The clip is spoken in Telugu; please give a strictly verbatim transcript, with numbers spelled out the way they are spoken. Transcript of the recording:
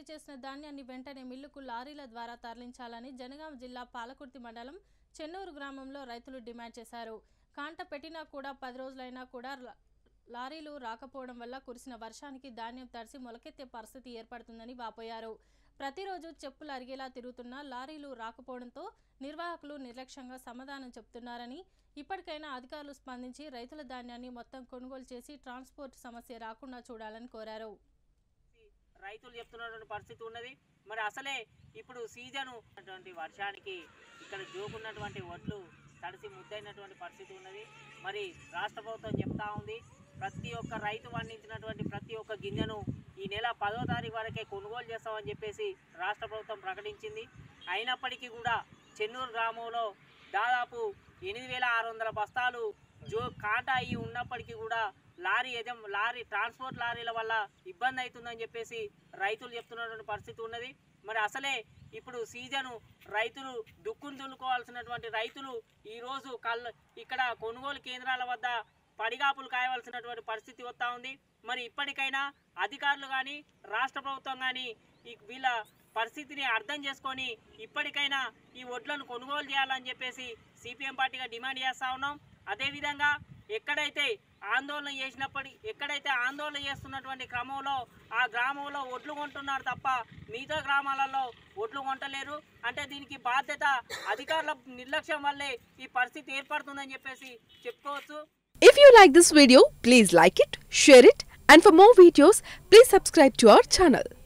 ఉత్పత్తి చేసిన ధాన్యాన్ని వెంటనే మిల్లుకు లారీల ద్వారా తరలించాలని జనగామ జిల్లా పాలకుర్తి మండలం చెన్నూరు గ్రామంలో రైతులు డిమాండ్ చేశారు. కాంట పెట్టినా కూడా పది రోజులైనా కూడా లారీలు రాకపోవడం వల్ల కురిసిన వర్షానికి ధాన్యం తడిసి మొలకెత్తే పరిస్థితి ఏర్పడుతుందని వాపోయారు. ప్రతిరోజు చెప్పులు అరిగేలా తిరుగుతున్న లారీలు రాకపోవడంతో నిర్వాహకులు నిర్లక్ష్యంగా సమాధానం చెప్తున్నారని, ఇప్పటికైనా అధికారులు స్పందించి రైతుల ధాన్యాన్ని మొత్తం కొనుగోలు చేసి ట్రాన్స్పోర్ట్ సమస్య రాకుండా చూడాలని కోరారు. రైతులు చెప్తున్నటువంటి పరిస్థితి ఉన్నది. మరి అసలే ఇప్పుడు సీజను అటువంటి వర్షానికి ఇక్కడ జోకున్నటువంటి వడ్లు తడిసి ముద్దైనటువంటి పరిస్థితి ఉన్నది. మరి రాష్ట్ర ప్రభుత్వం చెప్తా ఉంది, ప్రతి ఒక్క రైతు పండించినటువంటి ప్రతి ఒక్క గింజను ఈ నెల పదో తారీఖు వరకే కొనుగోలు చేస్తామని చెప్పేసి రాష్ట్ర ప్రభుత్వం ప్రకటించింది. అయినప్పటికీ కూడా చెన్నూరు గ్రామంలో దాదాపు ఎనిమిది వేల ఆరు వందల బస్తాలు జో కాటా అయి ఉన్నప్పటికీ కూడా లారీ ఏదో లారీ ట్రాన్స్పోర్ట్ లారీల వల్ల ఇబ్బంది అవుతుందని చెప్పేసి రైతులు చెప్తున్నటువంటి పరిస్థితి ఉన్నది. మరి అసలే ఇప్పుడు సీజను రైతులు దుక్కును దున్నుకోవాల్సినటువంటి రైతులు ఈరోజు కళ్ళు ఇక్కడ కొనుగోలు కేంద్రాల వద్ద పడిగాపులు కాయవలసినటువంటి పరిస్థితి వస్తూ ఉంది. మరి ఇప్పటికైనా అధికారులు కానీ రాష్ట్ర ప్రభుత్వం కానీ వీళ్ళ పరిస్థితిని అర్థం చేసుకొని ఇప్పటికైనా ఈ వడ్లను కొనుగోలు చేయాలని చెప్పేసి సిపిఎం పార్టీగా డిమాండ్ చేస్తూ ఉన్నాం. అదేవిధంగా ఎక్కడైతే ఆందోళన చేసినప్పటి ఎక్కడైతే ఆందోళన చేస్తున్నటువంటి క్రమంలో ఆ గ్రామంలో ఒడ్లు కొంటున్నారు తప్ప మిగతా గ్రామాలలో ఒడ్లు కొంటలేరు. అంటే దీనికి బాధ్యత అధికారుల నిర్లక్ష్యం వల్లే ఈ పరిస్థితి ఏర్పడుతుందని చెప్పేసి చెప్పుకోవచ్చు. If you like this video, please like it, share it, and for more videos, please subscribe to our channel.